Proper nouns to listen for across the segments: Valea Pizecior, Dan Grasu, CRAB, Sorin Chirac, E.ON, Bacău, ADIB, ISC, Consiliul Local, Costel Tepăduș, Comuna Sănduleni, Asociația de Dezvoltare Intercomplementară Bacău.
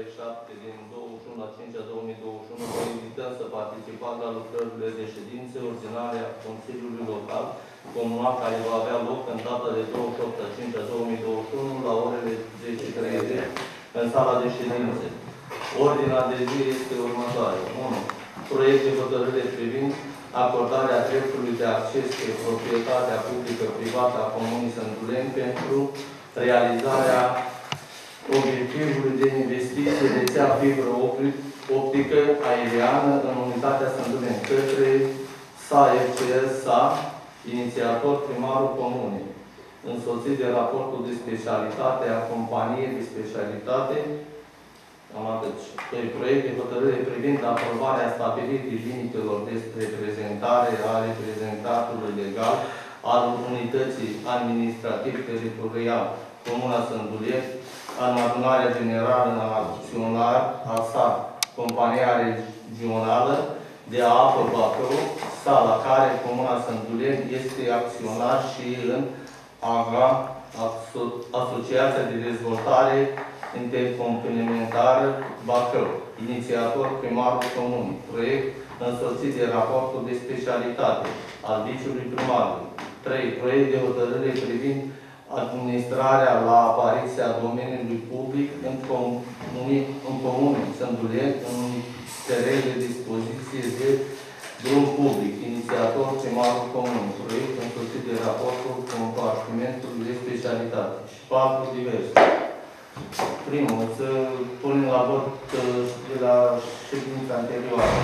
67 din 21/5/2021, vă invităm să participați la lucrările de ședințe ordinare a Consiliului Local Comunal, care va avea loc în data de 28/5/2021 la orele 10:30 în sala de ședințe. Ordinea de zi este următoare. 1. Proiect de hotărâre privind acordarea dreptului de acces pe proprietatea publică-privată a Comunii Sănduleni pentru realizarea obiectivului de investiție de rețea fibră optică aeriană în unitatea Sănduleni către SA, inițiator primarul Comunei, însoțit de raportul de specialitate a companiei de specialitate. Doi, proiect de hotărâre privind aprobarea stabilirii limitelor de reprezentare a reprezentatului legal al unității administrativ-teritorial Comuna Sănduleni, în adunarea generală națională a SA, compania regională de apă Bacău, la care Comuna Sănduleni este acționar și în AGA, Asociația de Dezvoltare Intercomplementară Bacău, inițiator primarul Comunii, proiect însoțit de raportul de specialitate al viciului primarului. 3. Proiect de hotărâre privind administrarea la apariția domeniului public în Comunii Sănduleni, în teren de dispoziție de drum public, inițiator primarul Comunii, proiect însoțit de raportul compartimentului de specialitate. Și 4. Diverse. Primul, să punem la vot de la ședința anterioară.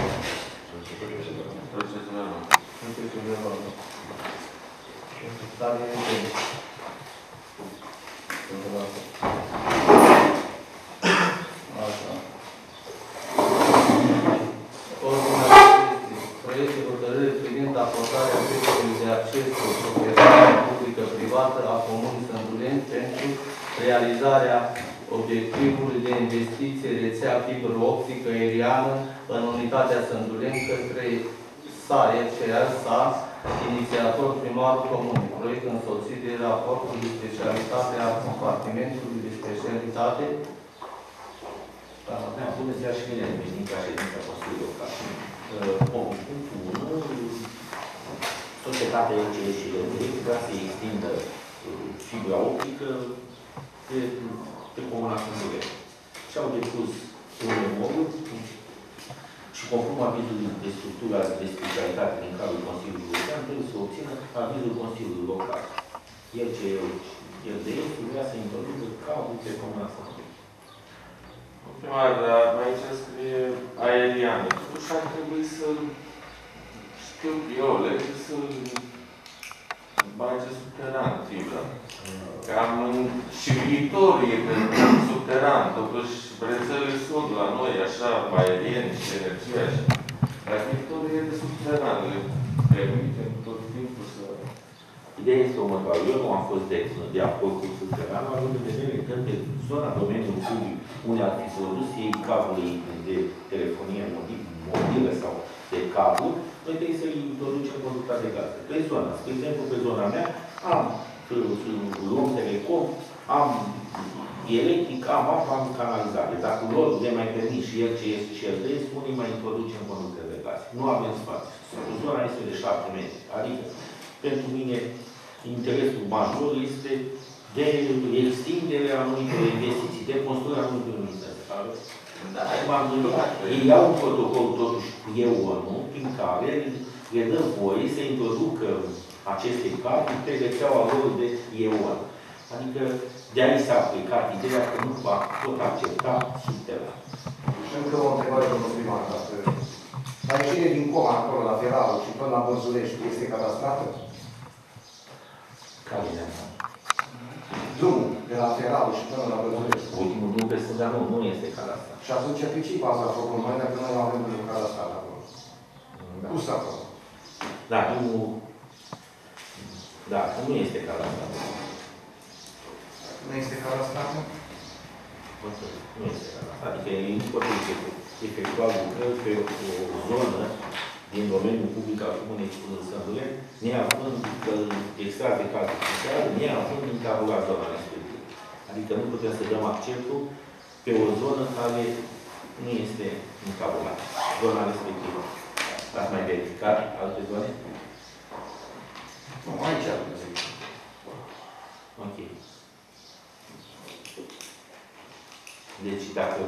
Proiect de hotărâre privind acordarea dreptului de acces cu proprietatea publică-privată a Comunii Sănduleni pentru realizarea obiectivului de investiție rețea fibră optică aeriană în unitatea Sănduleni către SA, inițiator primarul Comunii, proiect însoțit de raportul de specialitate a compartimentului de specialitate. Bună ziua și bine ați venit la ședința Consiliului Local. Punctul 1. Societatea E.ON și E.ON vrea să extindă fibra optică pe Comuna Sănduleni. Și au depus un modul și conform avizului de structura de specialitate din cadrul Consiliului Local, trebuie să obțină avizul Consiliului Local. El ce el de el vrea să introducă cadrul pe Comuna Sănduleni. Primar, dar aici scrie aeriană. Și ar trebui să știu eu, legii să bage subteran fibra. Cam și viitorul e subteran, totuși rețele sunt la noi, așa, aeriene și energia așa. Dar viitorul e de subteran, le permite tot timpul să... Ideea este următoare. Eu nu am fost de acord cu subteranul, având în vedere că pe zona domeniului public, unde ar fi produs ei cabluri de telefonie mobilă sau de cabluri, noi trebuie să-i introducem producția de gaze. Pe zona, spre exemplu, pe zona mea, am luăm telecom, am electric, am canalizare. Dacă lor de mai permit și el ce este și el de este, unii mai introducem conducte de gaze. Nu avem spațiu. Zona este de 7 metri. Adică, pentru mine, interesul major este de extinderea anumitor investiții, de construirea anumitor unități. Ei au un protocol, totuși, E.ON, prin care le dă voie să introducă aceste cadre pe rețeaua lor de E.ON. Adică de-aia s-a aplicat ideea că nu va tot accepta subteran. Și încă o întrebare, domnul primar, dar cine din Coma, acolo, la Feralul și până la Bărzulești, este cadastrată? Care de asta? Drumul de la Feralul și până la Bărzulești. Ultimul drum pe Sândeanu nu este cadastrat. Și atunci, pe ce bază a făcut noi, dacă nu avem de cadastrat acolo? Cum s-a făcut? Da, drumul... Da, nu este cadastrat. Nu este cadastrat? Nu este cadastrat. Adică e efectuat lucrări pe o zonă din domeniul public al Comunei Sănduleni, neavând extras de cadastru social, neavând intabula zona respectivă. Adică nu putem să dăm acceptul pe o zonă care nu este încabulată. Zona respectivă. Ați mai verificat alte zone? Nu, aici am zis. Ok. Deci dacă,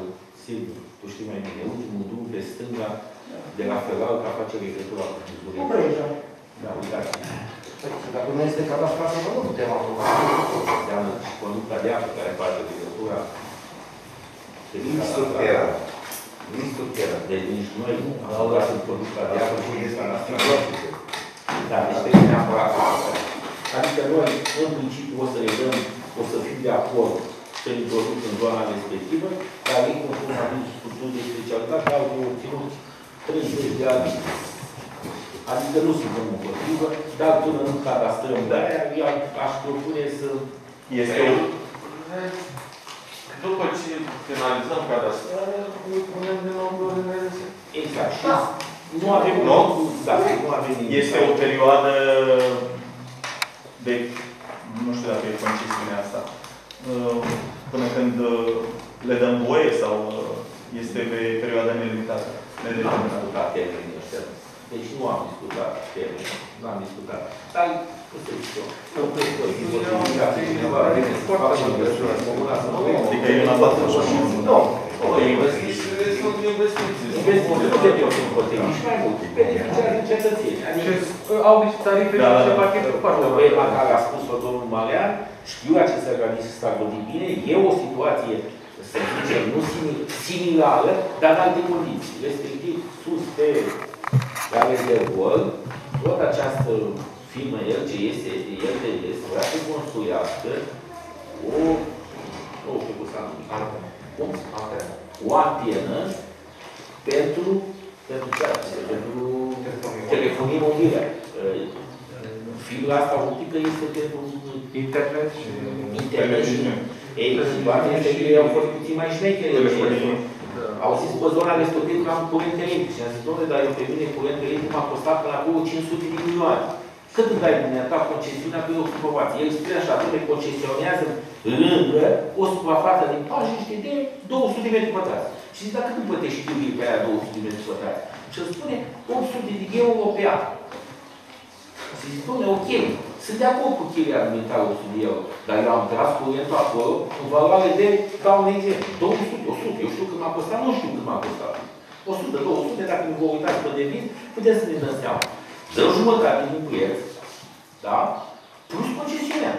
sigur, tu știi mai bine, ultimul drum pe stânga, de la felal, ca face legătura cu București. Da, uitați. Dacă nu este cadastrată, nu putem aproba. Înseamnă conducta de apă care face legătura. Din subteră. Deci nici noi nu am luat în conducta de apă și este la străbătică. Da, deci trebuie neapărat cu asta. Adică noi, în principiu, o să le dăm, o să fim de acord să introduc în zona respectivă, dar ei, conform atunci structuri de specialitate, au obținut 30 de ani. Adică nu suntem împotrivă, dar până nu cadastrăm de aia, eu aș propune să... Este eu. După ce finalizăm cadastrarea, îi punem din nou glorimerețe. Exact. Da. Nu avem... Nu? Da, nu avem nimic. Este o perioadă de... Nu știu dacă e concesiunea asta. Până când le dăm voie sau este pe perioada nelimitată? Am discutat termenii ăștia. Deci nu am discutat termenii. Nu am discutat. Dar, cum să zic eu, eu cred că e o comunicație cineva de adică e una toată roșință. Nu. O investiție. Nici mai mult. Beneficiar din cetățenie. Adică au tarife și ce pachet cu partea. Problema care a spus-o domnul Malean, știu acest organism s-a gândit bine, e o situație, să zicem, nu similară, dar în alte condiții. Respectiv, sus pe care de World, tot această firmă, el ce este, el de este, vrea să construiască o... Nu știu cum s-a numit. Cum? O antenă pentru... telefonie mobilă. Fibra asta optică este pentru internet și... Ei, situația este că ei au fost puțin mai șmecheri. Au zis pe zona respectivă că am curent electric. Și am zis, domnule, dar eu pe mine curent electric m-a costat până acolo 500 de milioane. Cât îmi dai dumneata concesiunea pe o suprafață? El spune așa, domnule, concesionează lângă o suprafață din pajiște de 200 de metri pătrați. Și zic, dacă nu plătești timpul pe aia 200 de metri pătrați? Și îmi spune 800 de euro pe an. Și zic, domnule, ok, sunt de acord cu chiria alimentară 100 de euro, dar eu am tras curentul acolo în valoare de, ca un exemplu, 200, 100, eu știu cât m-a costat, nu știu cât m-a costat. 100, 200, dacă nu vă uitați pe deviz, puteți să ne dăm seama. Dă jumătate din preț, da? Plus concesiunea.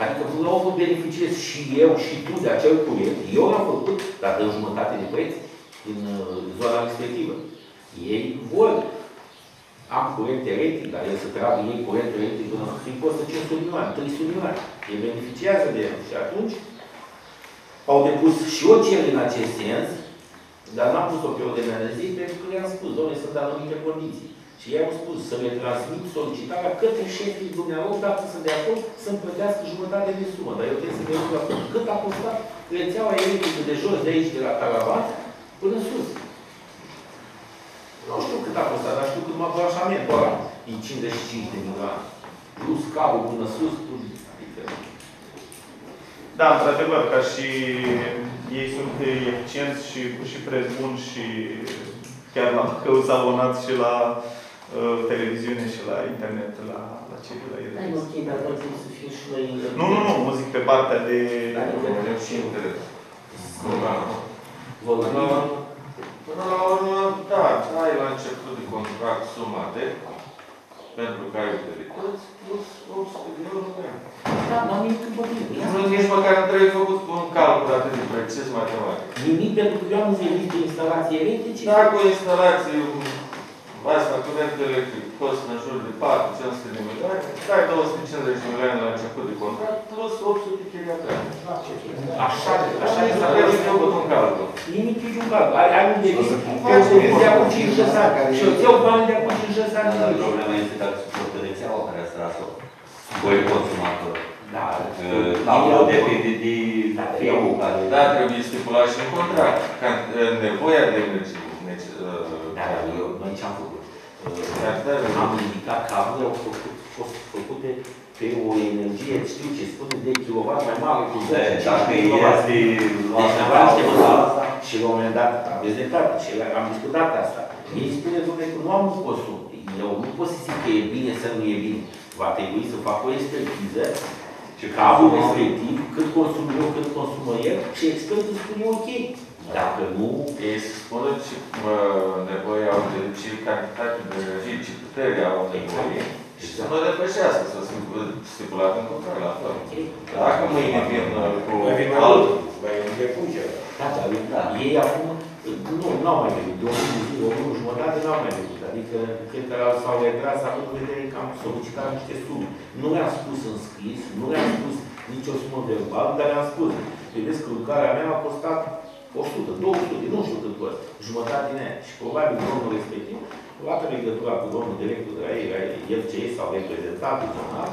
Adică până la urmă beneficiez și eu și tu de acel curent. Eu l-am făcut, dar dă jumătate de preț din zona respectivă. Ei vor. Am curent electric, dar el să tragă ei curentul electric până la timp costă 500 milioane, 300 milioane. El beneficiază de el. Și atunci au depus și o cerere în acest sens, dar n-am pus-o pe ordinea de zi pentru că le-am spus, domnule, sunt anumite condiții. Și ei au spus să le transmit solicitarea către șefii dumneavoastră, dacă sunt de acord, să-mi plătească jumătate de sumă. Dar eu trebuie să mă duc acolo. Cât a costat rețeaua electrică de jos, de aici, de la Caravan, până sus. Nu știu cât a costat, dar știu cât mă duc așa mie, bă, e 55 de milioane. Plus cablu până sus, plus... Adică... Da, într-adevăr, ca și ei sunt eficienți și preț bun și chiar la Bacău s-a abonat și la televiziune și la internet, la ce de la ele. Ai ok, dar trebuie să fie și noi... Nu, mă zic pe partea de... și internet. Până la urmă, da, ai la început de contract suma de pentru care utilități, plus 800 de euro. Da, nu am nimic împotrivă. Nici măcar nu trebuie făcut cu un calcul atât de precis matematic. Nimic pentru că eu am venit de instalații electrice? Da, cu instalații... Asta, curent electric, costă în jur de 400-500 de milioane, stai 250 de milioane la început de contract, plus 800 de chiriatare. Așa este că ai făcut un calcul. Nimic e un calcul. Ai un deviz, eu de acum 5-6 ani. Și eu ți-au bani de acum 5-6 ani. Dar problema este dacă suportă rețeaua care ați tras-o. Voi consumator. Da. Acolo depinde de fiul. Da, trebuie stipulat și în contract. Nevoia de energie. Dar noi ce-am făcut? Am indicat că au fost făcute pe o energie, știu ce spune, de kilowatt mai mare cu 10. Dacă este și la un moment dat aveți dreptate, și am discutat asta. Ei spune, domnule, că nu am un consum. Eu nu pot să zic că e bine sau nu e bine. Va trebui să fac o expertiză și cazul respectiv, cât consum eu, cât consumă el, și expertul spune ok. Dacă nu, ei se spune ce nevoie au de ce cantitate de energie, ce putere au nevoie și să nu depășească, să se stipulat în contract la fel. Dacă mâine vin cu altul, mai refugie. Da, da, ei acum, nu au mai venit, de o lună jumătate nu au mai venit. Adică când s-au retras, acum vedere că am solicitat niște sume. Nu le-am spus în scris, nu le-am spus nicio sumă verbală, dar le-am spus. Vedeți că lucrarea mea a costat 100, 200, nu știu cât costă, jumătate din aia. Și probabil domnul respectiv, luată legătura cu domnul director de la ei, el ce e, s-au reprezentat în zonal,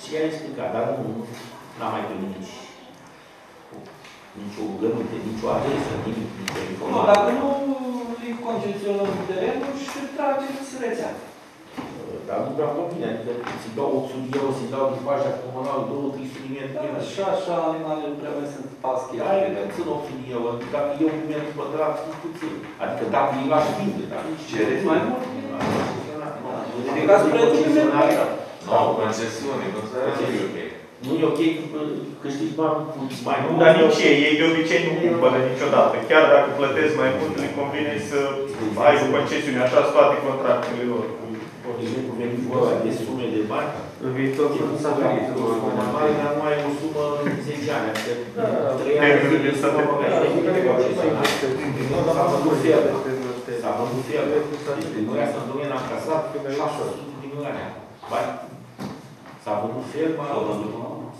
și i-a explicat, dar n-am mai primit nici o rugăminte, nici o adresă, nici o informație. Nu, dacă nu îi concesionăm terenul și trageți rețeaua. Dar nu vreau bine, adică ți-i dau 800 euro, ți-i dau după așa comunală, 2-300 euro. Și așa, animalele nu trebuie să paschi. Hai, țin 800 euro, dacă eu un metru pătrat, sunt puțin. Adică dacă îi lași bine, dacă îi cereți mai mult, nu ridicați prețul. Nu, concesiune, concesiune. Nu e ok că știți mai mult. Dar nici ei de obicei nu cumpără niciodată. Chiar dacă plătesc mai mult, le convine să ai o concesiune. Așa sunt toate contractele lor. Venim vorba de sume de bani. În viitor nu s-a venit o sumă mare, dar nu ai o sumă în 10 ani. S-a vândut fiară. S-a vândut fiară. Comuna Sănduleni a încasat 600 de milioane bani. S-a vândut ferma,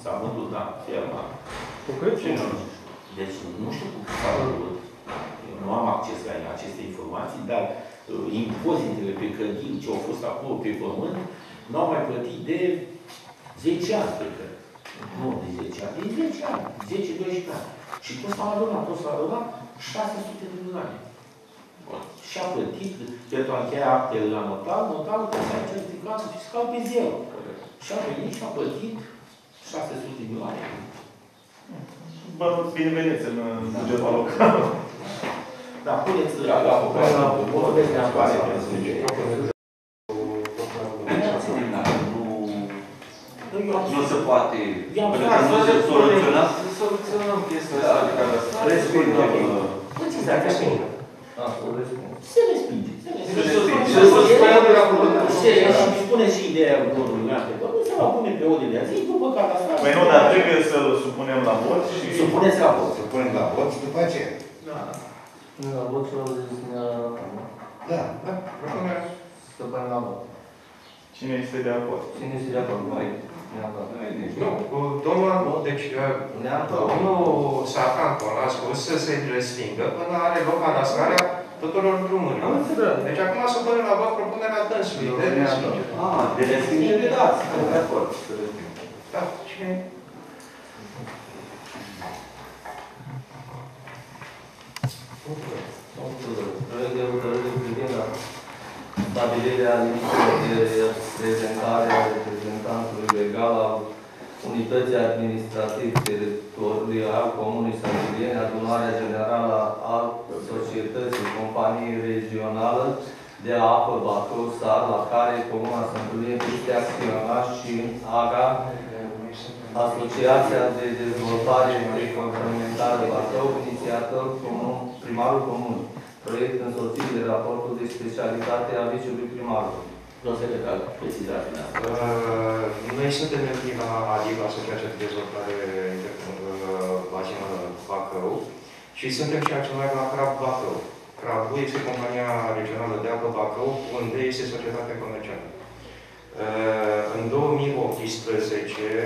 s-a vândut, da, ferma. Cu cât? Deci nu știu cum s-a vândut. Eu nu am acces la aceste informații, dar impozitele pe clădiri ce au fost acolo pe pământ nu au mai plătit de 10 ani, cred că. Nu de 10 ani, de 10 ani, 10-12 ani. Și tot s-a adunat, tot 600 de milioane. Și a plătit pentru a încheia actele la notarul că s-a certificat fiscal pe zero. Și a venit și a plătit 600 de milioane. Bă, bineveniți în bugetul local. Dar puneți la apărerea de vorbesc de apare pe sfârșit. Nu se poate. Pentru că nu se soluționăm. Să soluționăm chestia asta. Respingem. Păi ce dacă așa? Se respinge. Se respinge. Și spune și ideea următorului. Se va pune pe ordine de azi, după catastrofă. Păi nu, dar trebuie să-l supunem la vot și... Supuneți la vot. Supunem la vot și după aceea. Da. La vot și la vot. Da. Supunem la vot. Cine este de acord? Cine este de acord? Noi. Nu, domnul, deci, domnul Sacanco l-a spus să se respingă până are loc anastrarea tuturor drumurilor. Deci acum să pune la vot propunerea dânsului de respingere. De respingere, da, sunt de acord. Da, cine? Stabilirea limitului de prezentare a reprezentantului legal a unității administrativ-teritoriale a Comunei Sănduleni, adunarea generală a societății companiei regională de apă Bacău Sar, la care Comuna Sănduleni este acționat și AGA, Asociația de Dezvoltare Intercomplementară Bacău, inițiator primarul comunei. Proiect însoțit de raportul de specialitate a viciului primarului. Domnule Cal, precizați din asta. Noi suntem membri la ADIB, Asociația de Dezvoltare Intercomplementară Bacău, și suntem și acționari la CRAB Bacău. CRAB-ul este compania regională de apă Bacău, unde este societatea comercială. În 2014,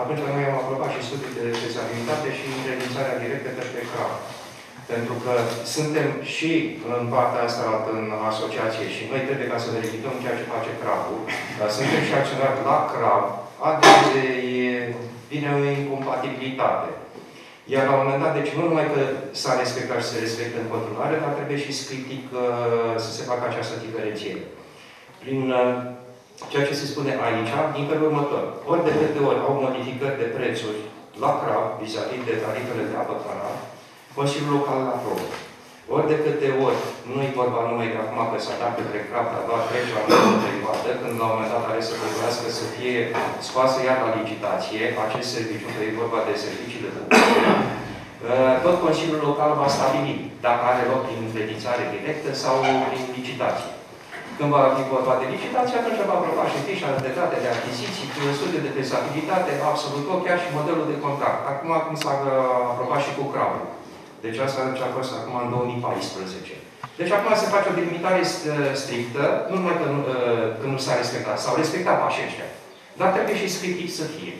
atunci noi am aprobat și studii de specialitate și indemnizarea directă către CRAB. Pentru că suntem și în partea asta în asociație și noi trebuie ca să verificăm ceea ce face CRAB-ul, dar suntem și acționari la CRAB, adesea vine o incompatibilitate. Iar la un moment dat, deci nu numai că s-a respectat și se respectă în continuare, dar trebuie și scriptic să se facă această diferențiere. prin ceea ce se spune aici, din felul următor. Ori de câte ori au modificări de prețuri la CRAB, vis-a-vis de tarifele de apă canal, Consiliul Local la aprobă. Ori de câte ori, nu-i vorba numai că acum că s-a dat către CRAB, dar doar trece la mână privată, când la un moment dat are să trebuiască să fie scoasă iar la licitație acest serviciu, că e vorba de serviciile publice, tot Consiliul Local va stabili dacă are loc prin înfredințare directă sau prin licitație. Când va fi vorba de licitație, atunci va aproba și fișa de date de achiziții, măsuri de fezabilitate, absolut tot, chiar și modelul de contract. Acum cum s-a aprobat și cu CRAB-ul. Deci asta a fost acum în 2014. Deci acum se face o delimitare strictă, nu numai că nu s-a respectat, s-au respectat pașii ăștia. Dar trebuie și scriptiv să fie.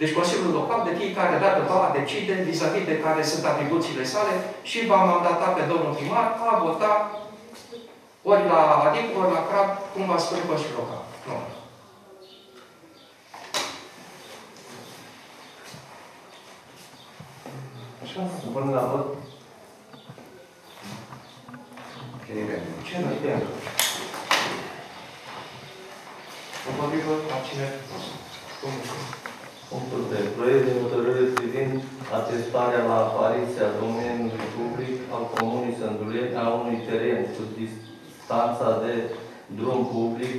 Deci Consiliul Local de fiecare dată va decide vis-a-vis de care sunt atribuțiile sale și va mandata pe domnul primar a vota ori la ADIC, ori la CRAB, cum va spune Consiliul Local. Nu. Așa, până la vot. Ce nu știu atunci? Împotrivă, abține. Punctul de proiect de hotărâre privind atestarea la apariția domeniului public al Comunii Sănduleni a unui teren cu distanța de drum public,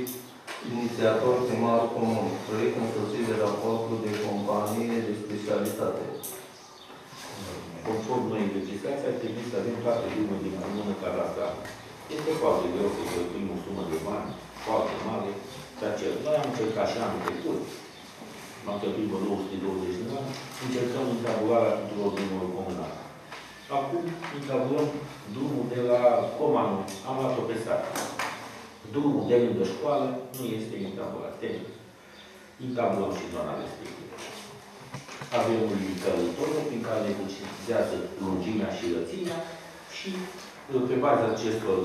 inițiator primarul comunii. Proiect însoțit de raportul de companie de specialitate. Conform noi investigația, trebuie să avem toate lumea din comună care asta este foarte greu să cheltuim o sumă de bani, foarte mare, dar ce noi am încercat și anul trecut, am cheltuit vreo 920 de bani, încercăm intabularea tuturor drumurilor comunale. Acum intabulăm drumul de la Comanul, am luat-o pe sat. Drumul de lângă școală nu este intabulat, tehnic. Intabulăm și zona respectivă. Avem un limitator prin care ne precizează lungimea și lățimea și, pe baza acestor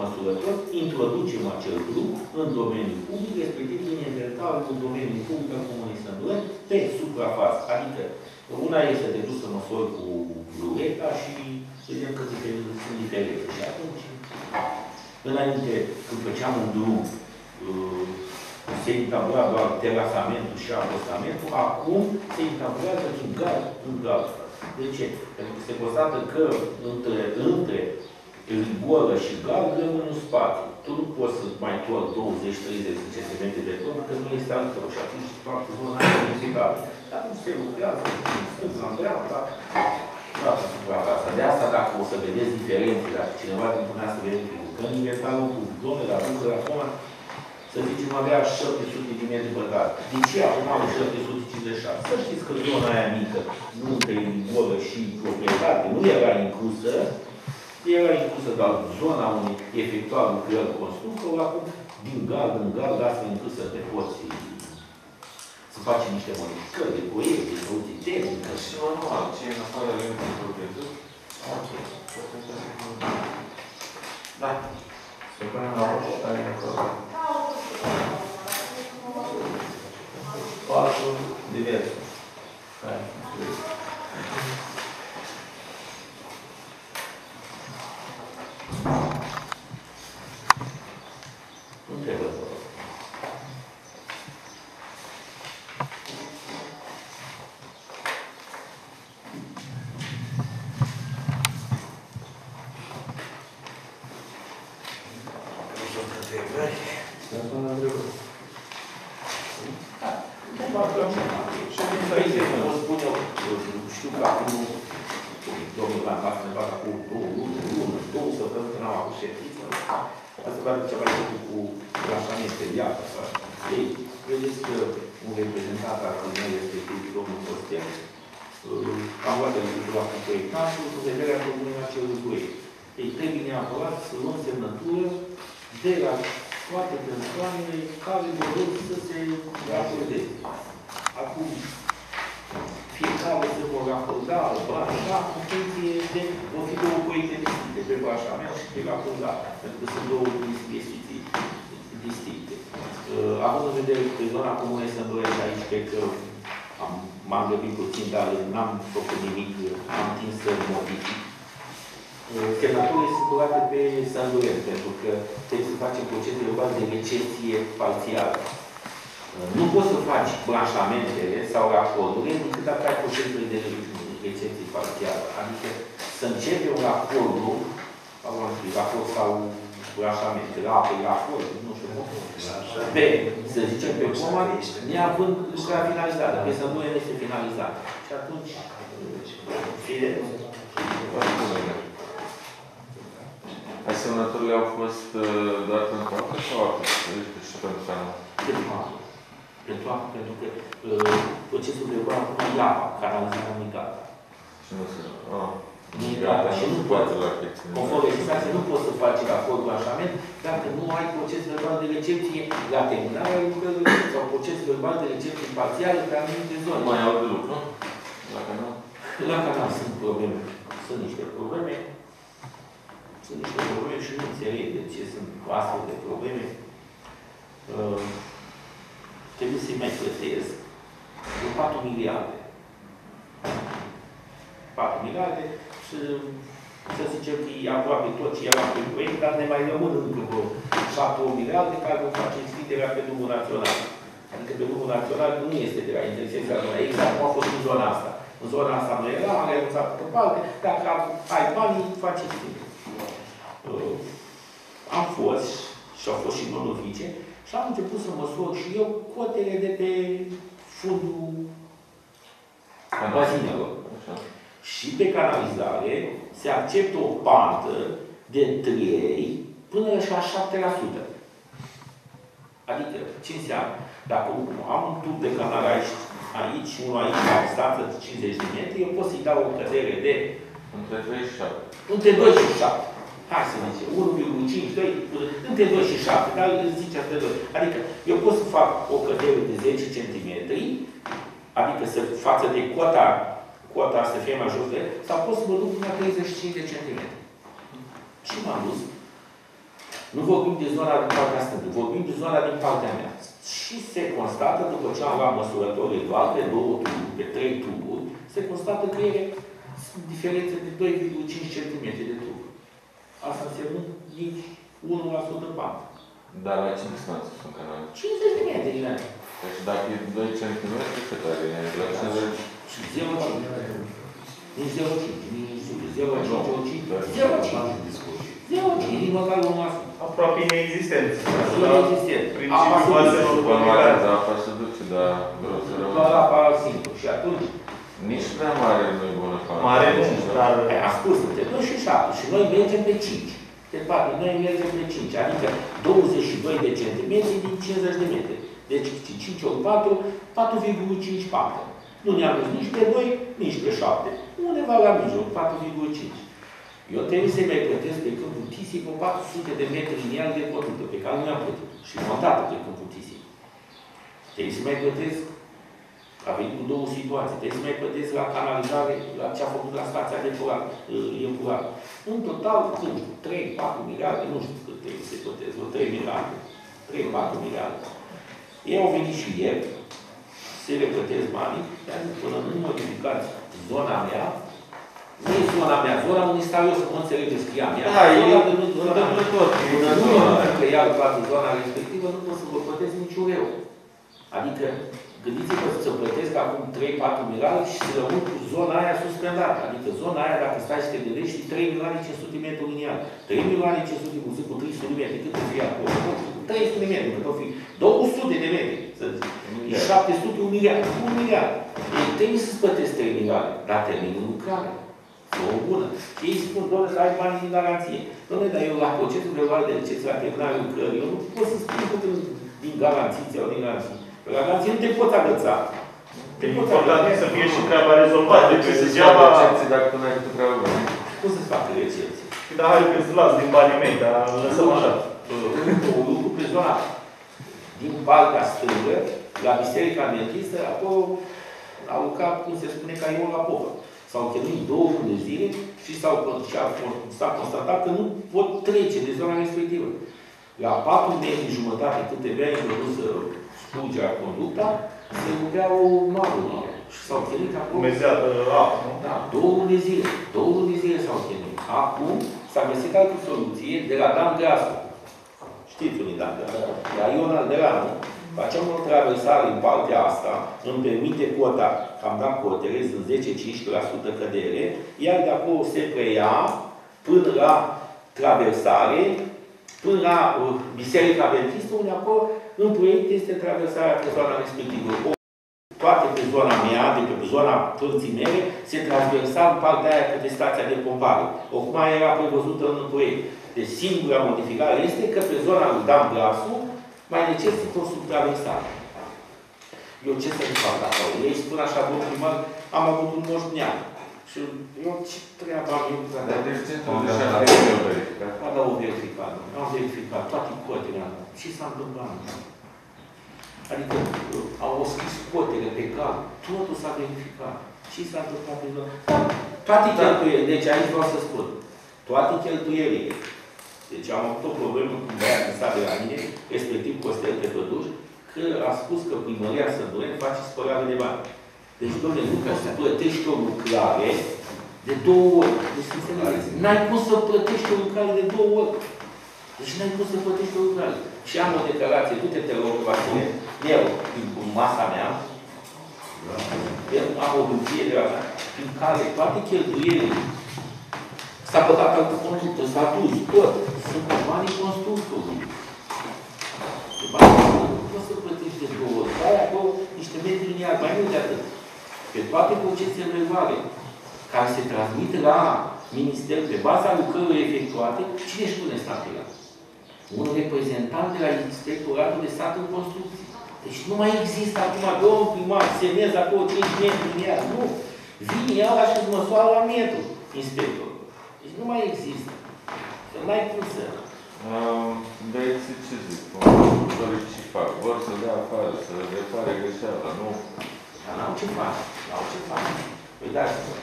măsurători, introducem acel drum în domeniul public, respectiv linie dentală cu domeniul public al Comunii Sănduleni, pe suprafață. Adică, una este de dus să măsori cu lureta și vedem că sunt diferite. Și atunci, înainte, când făceam un drum, se intabula doar terasamentul și apostamentul, acum se intabulează din gard în gard. De ce? Pentru că se constată că între rigoră și gard rămân în spațiu. Tu nu poți să mai torci 20-30 cm de tonă, că nu este altă și atunci toată zona este musicală. Dar nu se lucrează, nu se îndreaptă, toată suprafața. De asta, dacă o să vedeți diferențe, dacă cineva din punea să vedeți că în inventarul cu domnule, la Bucăr, acum, să zicem, avea 700 de metri pătrat. De ce acum am 756? Să știți că zona aia mică, nu între rigoră și proprietate, nu era inclusă, dar zona unde efectua lucrări constructor, acum, din gard în gard, astfel încât să te poți să faci niște modificări de proiect, de soluții tehnice. Și manual, ce e în afară de proprietate? Ok. Da. Să punem la urmă și tare acolo. 4 diverse. Nu trebuie să văd. M-am gândit puțin, dar n-am făcut nimic, am tins să modific. semnaturile situate pe Sănduleni, pentru că trebuie să facem procesele de bază de necesie parțială. Nu poți să faci branșamentele sau raporturi decât dacă ai procesele de necesie parțială. Adică să începe un raportul, raport sau branșamente, raport, nu știu cum. Pe, să zicem, pe coma, neavând lucra finalizată, că Sănduleni este finalizat. Și atunci, fie... Asemnăturile au fost doar pentru apă sau apă? Și pentru apă. Pentru apă, pentru că procesul de apă nu e apă, canalizarea nu e gata. Și nu se... Nu e gata și nu poate. Conform legislației nu poți să faci raportul așament dacă nu ai proces verbal de recepție la terminarea lucrărilor sau proces verbal de recepție parțială pe anumite zone. Mai au de lucru, nu? La canal? La canal sunt probleme. Sunt niște probleme. Sunt niște probleme și nu înțeleg de ce sunt astfel de probleme. Trebuie să-i mai plătez de 4 miliarde. 4 miliarde și să zicem că e aproape tot ce era pe proiect, dar ne mai rămân încă 7 miliarde care vor face extinderea pe drumul național. Adică pe drumul național nu este de la intersecția zona. Exact cum a fost în zona asta. În zona asta nu era, am renunțat pe parte. Dacă ai banii, faci extindere. Am fost, și au fost și monofice, și am început să măsor și eu cotele de pe fundul bazinelor. Și pe canalizare se acceptă o pantă de 3 până și la 7%. Adică, ce înseamnă? Dacă am un tub de canal aici, unul aici, la distanță de 50 de metri, eu pot să-i dau o cădere de... Între 2 și 7. Între 2 și 7. Hai să zicem, 1,5, 2, între 2 și 7, dar îți zice între 2. Adică, eu pot să fac o cădere de 10 cm, adică să față de cota să fie mai jos de el, sau pot să mă duc până la 35 de cm. Și m-am dus. Nu vorbim de zona din partea stângă, vorbim de zona din partea mea. Și se constată, după ce am luat măsurătorii doar pe 2 tuburi, pe 3 tuburi, se constată că ele sunt diferențe de 2,5 cm de tub. Asta înseamnă nici 1% pantă. Dar la ce distanță sunt canalele? 50 de metri din aia. Deci dacă e 2 cm, cât are? Și 0,5. Nici 0,5. Nici 0,5. Nici măcar 1%. Aproape inexistent. Inexistent. Principiul bază nu controlează. Apa se duce, dar vreau să rămâne. Doar apa simplu. Și atunci... Nici prea mare nu e bună ca mare nu, dar... A spus, între 2 și 7. Și noi mergem pe 5. Te pare, noi mergem pe 5. Adică 22 de centimetri din 50 de metri. Deci 5 ori 4, 4,5 parte. Nu ne-am dus nici pe 2, nici pe 7. Undeva la mijloc, 4,5. Eu trebuie să-i mai plătesc pe câmpul Tisic o 400 de metri lineal de pădută, pe care nu am plătit. Și m-am dat pe câmpul Tisic. Trebuie să-i mai plătesc. A venit cu 2 situații. Trebuie să mai plătesc la canalizare, la ce a făcut la stația de epurare. În total, 3-4 miliarde, nu știu cât trebuie să-i plătesc, 3 miliarde. 3-4 miliarde. Ei au venit și ieri, se le plătesc banii, dar până nu modificați zona mea, nu e zona mea, zona unii stau eu să mă înțelegeți că ea mea. Da, e întâmplător. Până nu mă duc că iau toată zona respectivă, nu pot să vă plătesc niciun eu. Adică, gândiți-vă să plătesc acum 3-4 milioane și să rămân cu zona aia suspendată. Adică zona aia, dacă stai și te gândești, 3.500.000 metri lineal. 3.500.000 cu 300 de metri, cât o fi acolo? 300 de metri, cât o fi? 200 de metri, să zic. E 700, 1 miliard, 1 miliard. Ei trebuie să-ți plătesc 3 milioane, dar termină lucrarea. Să o bună. Și ei spun, doamne, să ai bani din garanție. Doamne, dar eu la procesul de luare de licență, la terminarea lucrării, eu nu pot să spun cât din garanții sau din garanții. La garanție nu te poți agăța. E important să fie și treaba rezolvată. Dacă tu n-ai câte treaba. Cum să-ți facă recepție? Dar hai că îți las din banii mei, dar lăsăm așa. Un lucru pe zona din partea stângă, la Biserica Adventistă, acolo au urcat, cum se spune, ca E.ON la povă. S-au chinuit 2 luni de zile și s-a constatat că nu pot trece de zona respectivă. La 4,5 metri câte vei introdusă, slugea, conducta, se rugea o mamă. S-au chinuit acum. Da, 2 luni de zile. 2 luni de zile s-au chinuit. Acum s-a găsit altă soluție de la Dan Grasu. Știți unii Dan Grasu. La E.ON Alderanu. Facem o traversare în partea asta, îmi permite cota, că am dat cotele, sunt 10-15% cădere, iar de acolo se preia până la traversare, până la Biserica Adventistă, unde acolo, în proiect, este traversarea pe zona respectivă. Toate pe zona mea, de pe zona părții mele, se traversa în partea aia către stația de pompare. Acum era prevăzută în proiect. Deci singura modificare este că pe zona lui Dan Grasu mai necesită o subtraversare. Eu ce să-mi fac acolo? Ei spun așa, bun primar, am avut un moșnean. Și eu ce treabă am eu? Dar de ce tu o verificat? Da, o verificat. Am verificat toate cotele. Ce s-a întâmplat? Adică au scris cotele pe cal, totul s-a verificat. Ce s-a întâmplat? Toate cheltuielile, deci aici vreau să spun. Toate cheltuielile. Deci am avut o problemă cu băiatul ăsta de la mine, respectiv Costel Tepăduș, că a spus că Primăria Sănduleni face spălare de bani. Deci, domnule, nu că să plătești o lucrare de 2 ori. Deci, n-ai cum să plătești o lucrare de 2 ori. Deci, n-ai cum să plătești o lucrare. Și am o declarație, du-te, te rog, eu, din masa mea, am o hârtie de la mea, prin care toate cheltuielile s-a pătat al constructă, s-a dus, tot. Sunt banii constructului. De banii constructului nu poți să plătești de 2 ori. Ai acolo niște metri liniari, mai mult de atât. Pe toate procesele verbale care se transmit la minister, pe baza lucrărilor efectuate, cine își pune statele? Un reprezentant de la Inspectoratul de Stat în Construcție. Deci nu mai există acum domn primar, semnez acolo 5 metri liniari. Nu. Vine iară și îți măsoară la metru, inspector. Deci nu mai există. Că n-ai cum să... Băieți, ce zic? Păi ce fac? Vor să dea afară, să repare greșeala, nu? Dar n-au ce fac. N-au ce fac. Păi dați-vă.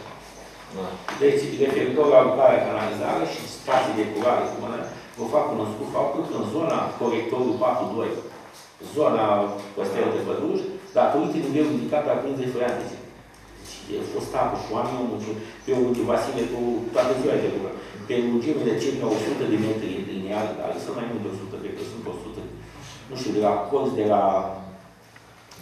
Deci, referitor la lucrarea canalizare și spații de curare, cum vă fac cunoscut faptul că în zona corectorul 4-2, zona Costelul de Păduș, datorită nivelul indicat la 50 freatice. E fost apă și oamenii au muncit. Eu Vasile cu toată ziua de lucru. Pe lungime de circa 100 de metri lineari, dar sunt mai mult de 100, cred că sunt 100. Nu știu, de la colț, de la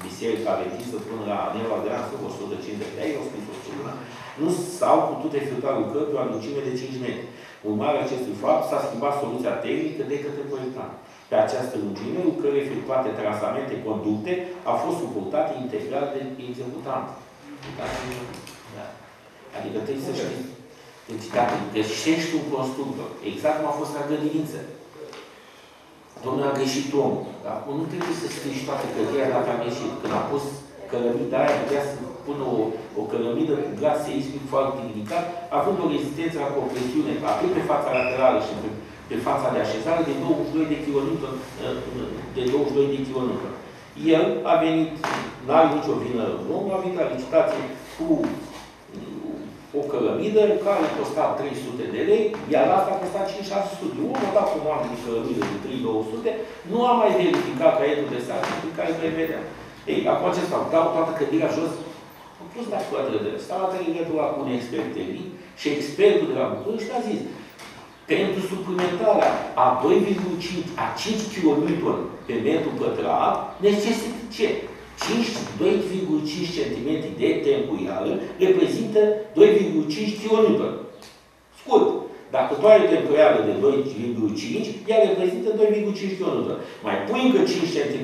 Biserica Adventistă până la Neva de an, sunt 150 de ani, au spus 100. Nu s-au putut efectua lucrări la lungime de 5 metri. Urmare acestui fapt, s-a schimbat soluția tehnică de către proiectant. Pe această lungime, lucrări efectuate, transamente, conducte, au fost suportate integral de executant. Da. Adică trebuie să știi. Deci dacă greșești un constructor, exact cum a fost la grădiniță. Domnul a greșit omul. Dar nu trebuie să scrii toată clădirea dacă a greșit. Când a pus călămida aia, putea să pună o călămidă cu glas seismic foarte ridicat, având o rezistență la compresiune, atât pe fața laterală și pe fața de așezare, de 22 de kN. El a venit, n-are nicio vină omul, a venit la licitație cu o călămidă care costa 300 de lei, iar asta a costat 5-600 de omul, a dat comandă de călămidă de 3-200, nu a mai verificat caietul de sarcini pe care prevedea. Ei, acum acesta, dau toată cădirea jos, am pus la scoatele de restaurată, legătura cu un expert de vin și expertul de la București a zis pentru suplimentarea a 2,5 a 5 kN pe metru pătrat necesită ce? 2,5 cm de tempuială reprezintă 2,5 kN. Scurt. Dacă tu ai o tempuială de 2,5, ea reprezintă 2,5 kN. Mai pui încă 2,5 cm,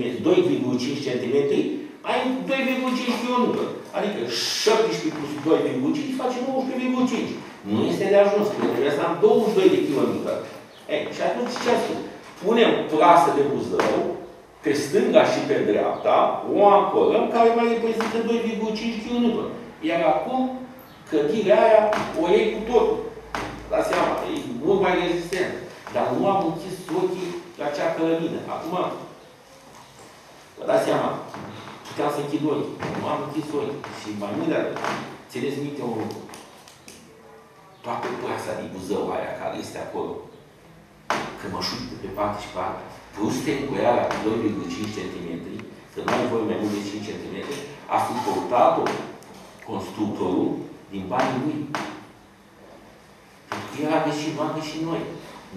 ai 2,5 kN. Adică 17 plus 2,5 face 19,5. Nu este de ajuns, că trebuie să am 22 de km. Ei, și atunci ce spun? Punem plasă de Buzău, pe stânga și pe dreapta, o ancorăm care mai reprezintă 2,5 km. Iar acum, clădirea aia o iei cu totul. Dați seama, e mult mai rezistent. Dar nu am închis ochii la cea călămină. Acum, vă dați seama, puteam să închid ochii. Nu am închis ochii. Și mai mult de atât, țineți minte un lucru. Toată plasa din Buzău aia care este acolo, că mă șuită pe parte și parte, plus tempuiala cu 2,5 cm, că nu ai voie mai mult de 5 cm, a suportat-o constructorul din banii lui. Pentru că el are și banii și noi.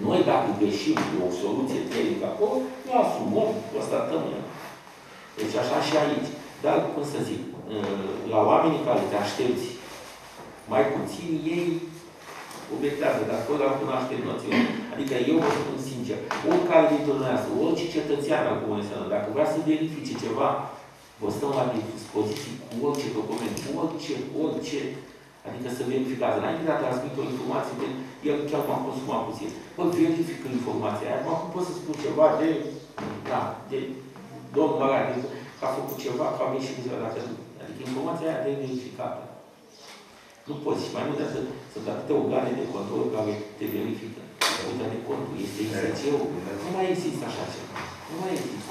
Noi, dacă greșim o soluție tehnică acolo, nu asumăm, constatăm el. Deci așa și aici. Dar, cum să zic, la oamenii care te aștepți mai puțin, ei obiectează, dar tot la cunoaște noțiune. Adică eu vă spun sincer, oricare dintre dumneavoastră, orice cetățean al Comunei Sănduleni, dacă vrea să verifice ceva, vă stăm la dispoziție cu orice document, cu orice, adică să verificați. Înainte de a transmite o informație, el chiar m-a consumat puțin. Bă, verifică informația aia, acum pot să spun ceva de, da, de domnul ăla, că a făcut ceva, că a venit și ziua, dacă nu. Adică informația aia trebuie verificată. Nu poți și mai mult de atât. Sunt atâtea organe de control care te verifică. Uita de contul, este ISC-ul. Nu mai există așa ceva. Nu mai există.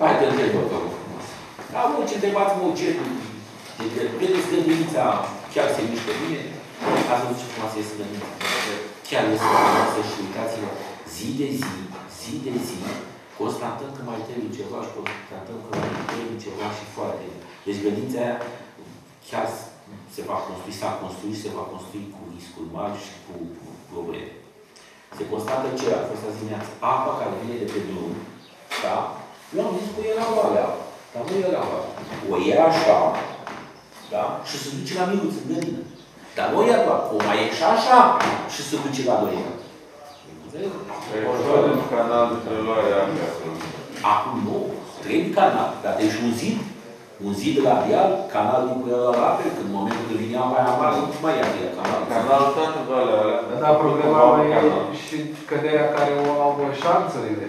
Hai, te întreb, doctorul, frumos. Dar mă, ce întrebați, mă, ce? Vedeți scândinița chiar se mișcă bine? Ați văzut cum se scândinița. Chiar le scândinița și uitați-vă. Zi de zi, constatăm că mai trebuie ceva și constatăm că mai trebuie ceva și foarte. Deci gândința aia chiar se va construi, s-a construit, se va construi cu riscuri mari și cu probleme. Se constată ce a fost azi apa care vine de pe drum, da? Eu am zis că era valea, dar nu era valea. O era așa, da? Și se duce la micuț, în gărină. Dar nu era doar, o mai e și așa și se duce la dorină. Înțelegeți? Un canal de preluare a viațului. Acum nu, trebuie canal, dar deci un zid. Un zid radial, canalul din preluare la fel, când în momentul când vine apa aia mare, nu mai ia de canalul. Canalul toată valea alea. Dar problema e și că de aia care au șanțările.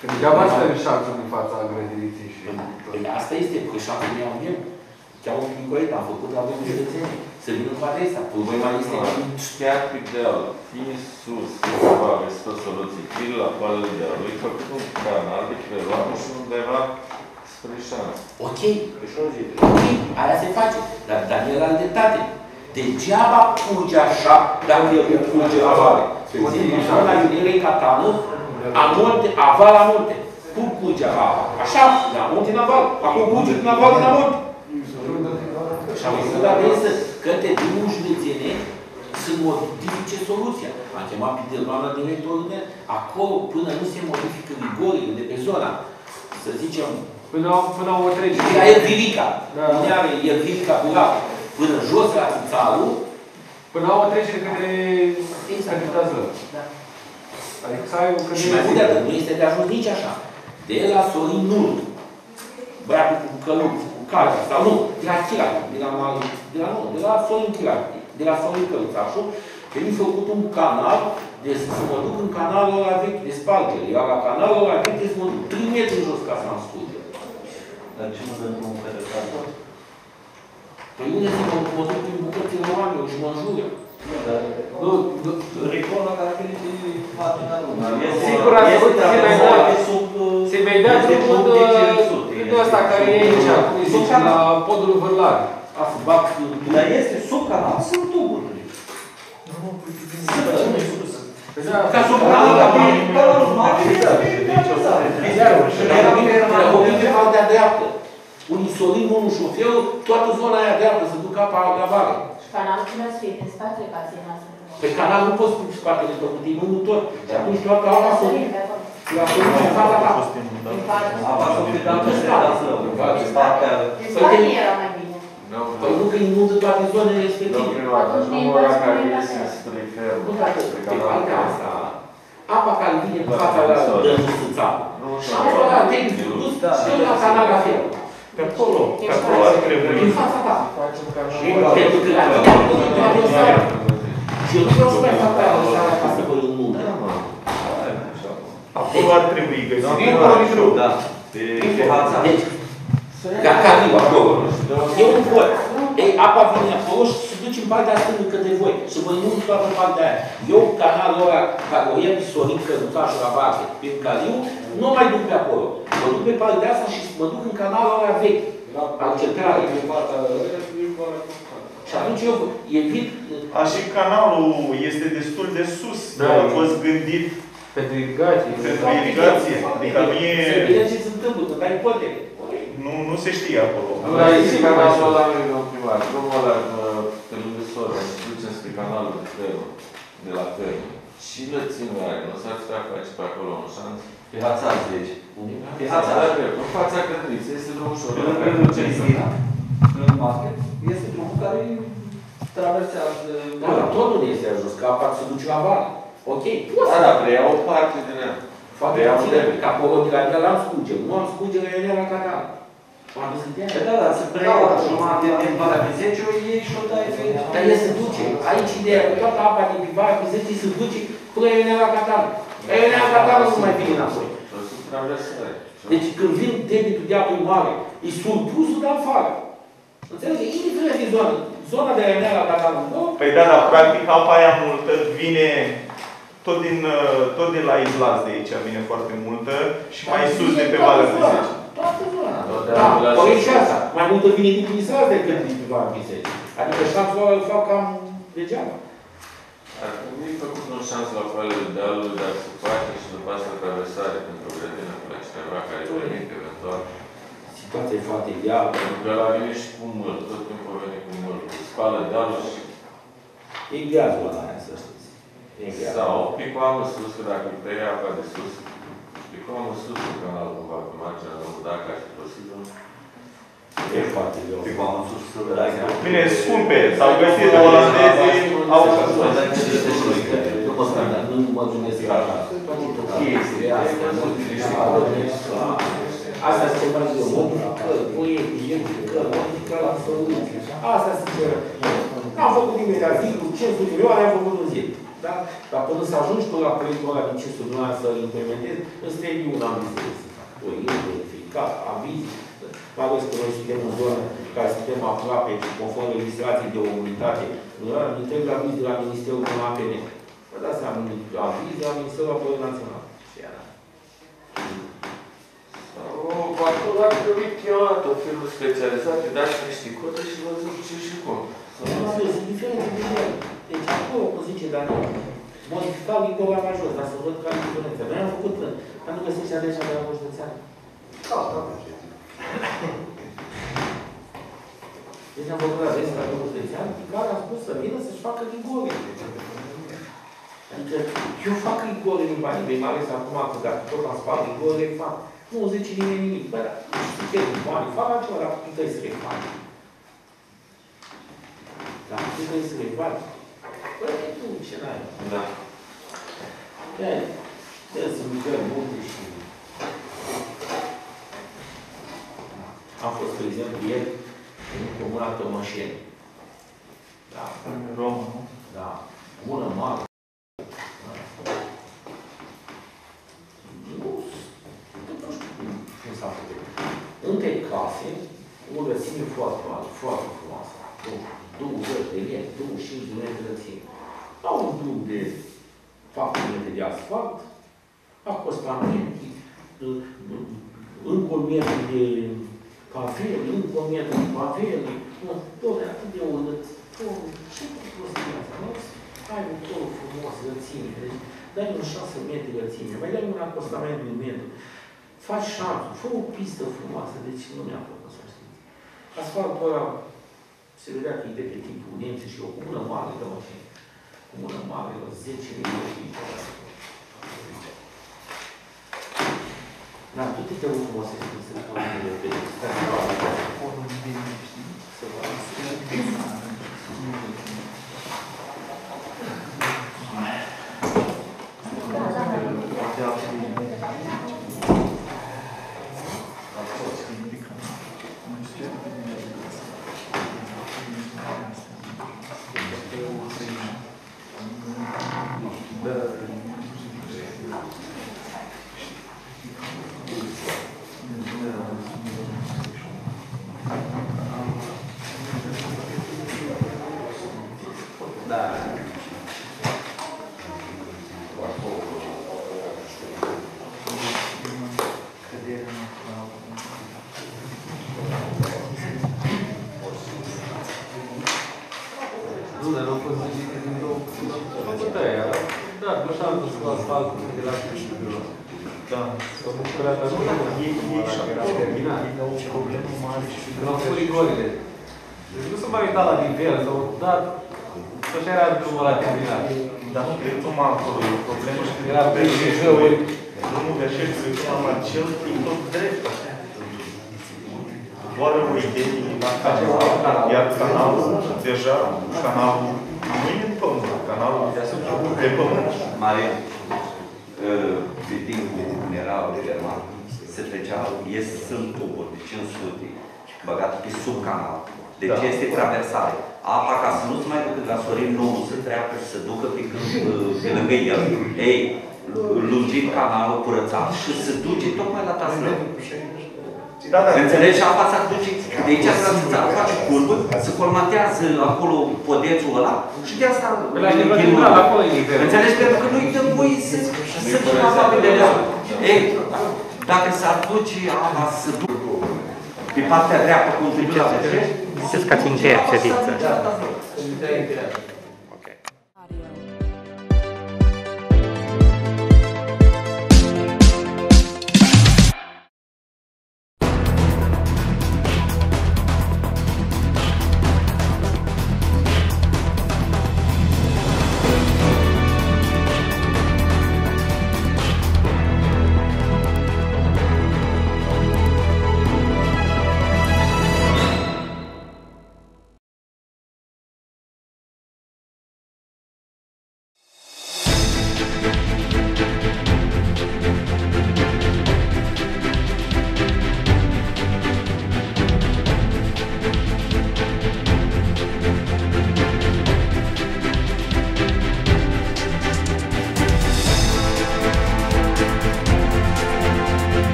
Că degeaba asta e șanță din fața grădiniții și... Asta este, că șanță nu iau eu. Chiar un picoret am făcut, avem cetățenii. Să vină cu adresa. Problema este... Chiar cu ideală, fiind sus, ceva, vestă soluții, fir la poală idealului, făcut un canal de preluare și undeva spre șanță. Ok. Ok. Aia se face. Dar Daniel are dreptate. Degeaba curge așa, dacă el curge la vale. La iunire catană, aval la munte. Cum curge aval? Așa, la munte în aval. Acum curge din aval în munte. Și am văzut adesă că între drumul județene se modifice soluția. Am chemat pe de doamna directorul meu. Acolo, până nu se modifică rigorile de pe zona, să zicem, până o trece. Era Elvirica. Unde are Elvirica curată. Până jos la țarul. Până o trece către Sfântul. Și mai mult de atât, nu este de ajuns nici așa. De la Sorin nu. Băiatul cu căluț, cu calca, sau nu, de la Chirac, de la Sorin Chirac, de la Sorin Căluț, așa, că mi-a făcut un canal, să mă duc în canalul ăla vechi de spargere, iar la canalul ăla vechi să mă duc 3 metri jos ca să-mi studiu. Dar ce mă dă drumul pe retardat? Păi unde să mă duc prin bucățile oamenilor și mă înjură? Nu, dar... Recolă care a venit din patina lumea. Sigur, ați văzut că se vei da drumul de ăsta care e aici, cum îi zice, la podul Vârlar. Dar este sub canal. Sunt tuburile. Ca sub canal, dar nu mă afițat. Era copii de partea dreaptă. Un isolim, un șofiu, toată zona aia dreaptă, să duc apa la vale. Canalul trebuie să fie din spatele casei noastre. Pe canal nu poți spune spatele de tot, e mânul tot. Și atunci toată ala s-o... Și la fel, în fața ta. Apa s-o fi dat în spate. În spate era mai bine. Păi nu că inundă toate zonele respective. Domnul ăla care iese spre ferul. Nu dacă pe partea asta, apa care vine în fața ăla dă în țapă. Și apa ăla te-ai dus și dă la canal la ferul. Pe acolo, pe acolo ar trebui. În fața ta. Pentru că la tine am văzut toată o seară. Și eu vreau să mai fac pe o seară ca să văd în mult. Acolo ar trebui găsit. Deci, la Cariba, acolo. E un văd. Ei, apa vine acolo și se duce în partea stângă către voi. Și mă inund toată în partea aia. Eu, canalul ăla, care o iei Sorin Căruțașul la bază, prin Cariu, nu mai duc pe acolo. Mă duc pe partea asta și mă duc în canalul ăla vechi. Al centralei. Și atunci eu evit... Așa că canalul este destul de sus. A fost gândit pentru irigație. Pentru irigație. Adică nu e... Se vede ce se întâmplă, că dai potere. nu se știe acolo. Nu, dar este canalul ăla în primar. Drumul ăla pe lângă Sora, se duce spre canalul de la Fermă. Și le țin oare, nu s-ar putea face pe acolo un șanț. Pe Hațaț, deci. Pe Hațaț, în fața Cădriță, este drumul ușor. În market, este drumul care traversează... Tot unde este ajuns, că apar să duci la vară. Ok, poți. Da, preiau o parte din ea. Foarte puțină, ca polotii la mine l-am scuge. Nu am scuge, că el e la canal. Da, da, se preiau la jumate din Valea Pizecior, ei și-o dai pe aici. Dar el se duce. Aici ideea, că toată apa din Valea Pizecior se duce până el e la canal. El e la canal, nu mai vine înapoi. Deci când vin debitul de apă mare, e surplusul de afară. Înțelege? Indiferent de zonă. Zona de aia mea la Bacău, nu? Păi da, dar practic apa aia multă vine tot din la Islas de aici, vine foarte multă și mai sus de pe Valea Pizecior. Toată zona. Da, păi și asta. Mai multă vine din Islas decât din Valea Pizecior. Adică șansul ăla îl fac cam degeaba. Ar fi făcut un șans la Valea de Alul, dar se face și după asta traversare pentru o grădină cu la cineva care îi permite eventual. Situația e foarte ideală. Pentru că ăla vine și cu mâl, tot timpul vine cu mâl. Spală dealul și... E greazul ăla aia, să știți. E greazul. Sau picoamă sus, că dacă îi tăie apa de sus, picoamă sus cu canalul cumva pe marginea lungă, dacă ar fi posibil. E foarte greu. Picoamă sus, să vedea. Bine, scumpe, s-au găsit olandezii, au fost. Nu pot să mă gândesc la asta. Chestia asta, nu știu la asta. Asta se mărgă, modifică, proiecte, modifică, modifică la soluție. Asta se ceră. Am făcut imediat zi cu 500 milioane, am făcut un zi. Dar până să ajungi până la proiectul ăla din 500 milioane să-l implementezi, îți trebuie un an de zis. Proiect, verificat, aviz. Mai ales că noi suntem în zonă care suntem aproape, conform legislației de comunitate, îmi trebuie aviz de la Ministerul de la APN. Vă dați seama, aviz de la Ministerul de Apărării Naționale. Acolo ar trebui chemat o firmă specializată, dați niște cote și vă zic ce și cum. Sunt diferențe de ele. Deci acolo, cum zice Daniel, modificau Igora mai jos, dar să văd care e diferență. Noi am făcut până, dar nu găsești adesea de la o județeană. Deci am făcut adesea de la o județeană, care a spus să vină să-și facă Igora. Adică eu fac Igora din banii mei, mai ales acum, că dacă tot am spart Igora, le fac. Nu, 10 nimeni nimic. Bă, dar nu știu ce e bani. Fac altceva, dar nu trebuie să le bani. Dar nu trebuie să le bani. Bă, nu, ce n-ai? Da. Trebuie să mâncăm multe și... Am fost, de exemplu, ieri în comuna Tămășeni. Da. În Romă, nu? Da. Bună, mare. Între case, o rățime foarte mare, foarte frumoasă. 20 de metri, 25 de metri rățime. La un drum de 4 metri de asfalt, acolo spamenti, încă un metru de paveli, încă un metru de paveli, doamne, atât de urât. Ce prostie asta, nu? Ai un tol frumos, rățime, dai un 6 metri rățime, mai dai un acostament de un metru. Faci șanțul, fă o pistă frumoasă, deci nu mi-a făcut să știți. Asfaltul ăla se vedea că e de pe timpul nemții și o comună mare, dă o fi. Comună mare, 10.000. Dar tu te rog frumos să știi să-l pune de repede. Stai să vă știi? Să vă arăt. Dar, așa am dus cu asfaltul de la Criștiul. Da. Să nu prea ei probleme mari și la furigorile. Deci nu se mai uita la nivel, s-au dat să-și era drumul la terminal. Dar nu cred că mă acolo, e o problemă și era BGJ-uri. Drumul de așa se uita la cel prin tot drept. Doar o idee din canal. Iar canalul, deja, canalul nu e în pământ, canalul de pământ. Mare vitingul mineral german se trecea, este sunt tuburi de 500 băgate pe sub canal. Deci este traversare. Apa, ca să nu-ți mai ducă la Sorin, nu se treacă și se ducă pe când de lângă el. Ei, lungim canalul curățat și se duce tocmai la Taslău. Da, da. Înțelegi? Și apa s-ar duce de aici s-a țățat, face curbă, se formatează acolo podețul ăla și de asta... Înțelegi? Pentru că nu-i dăm voie să fie apa pe de leu. Ei, dacă s-ar duce apa să ducă pe partea dreaptă, cum se duce la pe drept, să-ți ca ți încheia ședința.